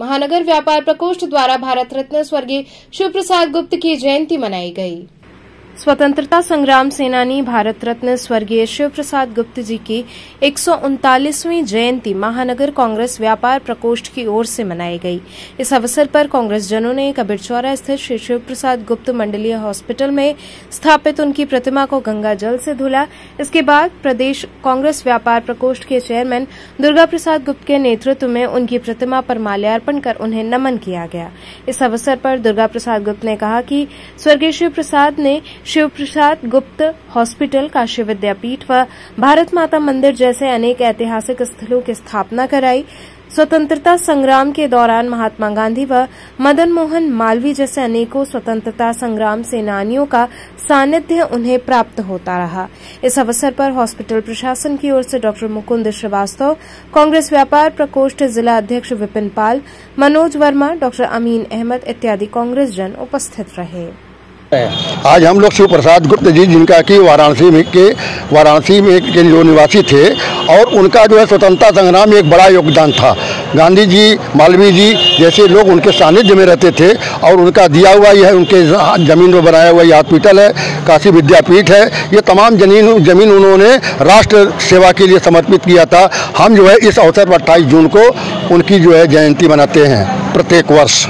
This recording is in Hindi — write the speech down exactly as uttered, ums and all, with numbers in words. महानगर व्यापार प्रकोष्ठ द्वारा भारतरत्न स्वर्गीय शिवप्रसाद गुप्त की जयंती मनाई गई। स्वतंत्रता संग्राम सेनानी भारतरत्न स्वर्गीय शिवप्रसाद गुप्त जी की एक सौ उनतालीसवीं जयंती महानगर कांग्रेस व्यापार प्रकोष्ठ की ओर से मनाई गई। इस अवसर पर कांग्रेसजनों ने कबीरचौरा स्थित श्री शिवप्रसाद गुप्त मंडलीय हॉस्पिटल में स्थापित उनकी प्रतिमा को गंगा जल से धुला। इसके बाद प्रदेश कांग्रेस व्यापार प्रकोष्ठ के चेयरमैन दुर्गा प्रसाद गुप्त के नेतृत्व में उनकी प्रतिमा पर माल्यार्पण कर उन्हें नमन किया गया। इस अवसर पर दुर्गा प्रसाद गुप्त ने कहा कि स्वर्गीय शिवप्रसाद ने शिवप्रसाद गुप्त हॉस्पिटल, काशी विद्यापीठ व भारत माता मंदिर जैसे अनेक ऐतिहासिक स्थलों की स्थापना कराई। स्वतंत्रता संग्राम के दौरान महात्मा गांधी व मदन मोहन मालवी जैसे अनेकों स्वतंत्रता संग्राम सेनानियों का सानिध्य उन्हें प्राप्त होता रहा। इस अवसर पर हॉस्पिटल प्रशासन की ओर से डॉक्टर मुकुंद श्रीवास्तव, कांग्रेस व्यापार प्रकोष्ठ जिला अध्यक्ष विपिन पाल, मनोज वर्मा, डॉक्टर अमीन अहमद इत्यादि कांग्रेसजन उपस्थित रहे। आज हम लोग शिव प्रसाद गुप्त जी जिनका कि वाराणसी में के वाराणसी में के जो निवासी थे और उनका जो है स्वतंत्रता संग्राम में एक बड़ा योगदान था। गांधी जी, मालवीय जी जैसे लोग उनके सानिध्य में रहते थे और उनका दिया हुआ यह उनके ज़मीन पर बनाया हुआ यह हॉस्पिटल है, काशी विद्यापीठ है, ये तमाम जमीन जमीन उन्होंने राष्ट्र सेवा के लिए समर्पित किया था। हम जो है इस अवसर पर अट्ठाईस जून को उनकी जो है जयंती मनाते हैं प्रत्येक वर्ष।